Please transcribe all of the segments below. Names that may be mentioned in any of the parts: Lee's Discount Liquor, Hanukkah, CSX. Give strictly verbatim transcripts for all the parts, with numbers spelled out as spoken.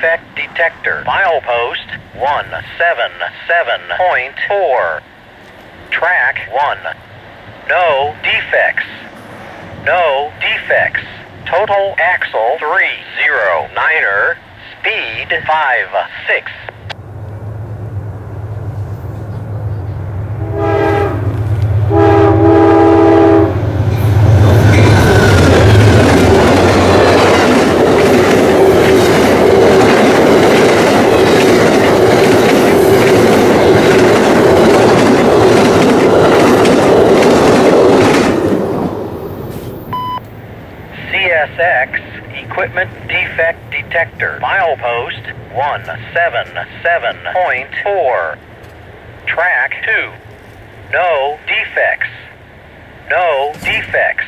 defect detector. Milepost one seventy-seven point four. Track one. No defects. No defects. Total axle three zero niner. Speed five six. C S X equipment defect detector. Milepost one seventy-seven point four. Track two. No defects. No defects.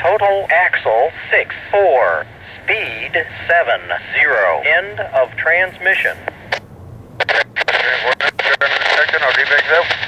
Total axle six four. Speed seven zero. End of transmission. I'll be back there.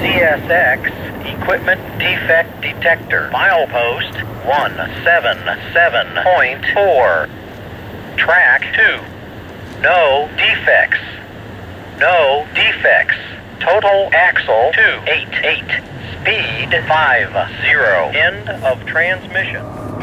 C S X equipment defect detector. Milepost one seventy-seven point four. Track two. No defects. No defects. Total axle two eighty-eight. Speed five zero. End of transmission.